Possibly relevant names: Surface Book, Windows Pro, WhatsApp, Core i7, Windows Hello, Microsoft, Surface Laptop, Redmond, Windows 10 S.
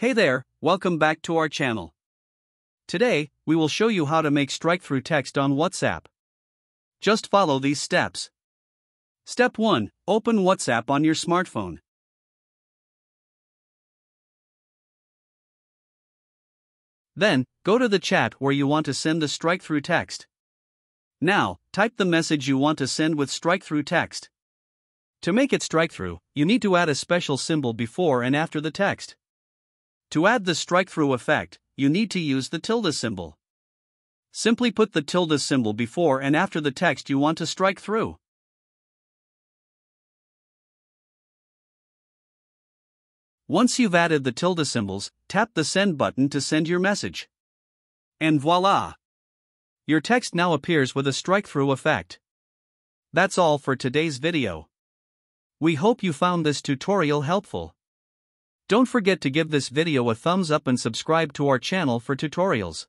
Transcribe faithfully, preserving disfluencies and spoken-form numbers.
Hey there, welcome back to our channel. Today, we will show you how to make strike-through text on WhatsApp. Just follow these steps. Step one. Open WhatsApp on your smartphone. Then, go to the chat where you want to send the strike-through text. Now, type the message you want to send with strike-through text. To make it strike-through, you need to add a special symbol before and after the text. To add the strike-through effect, you need to use the tilde symbol. Simply put the tilde symbol before and after the text you want to strike through. Once you've added the tilde symbols, tap the send button to send your message. And voila! Your text now appears with a strike-through effect. That's all for today's video. We hope you found this tutorial helpful. Don't forget to give this video a thumbs up and subscribe to our channel for tutorials.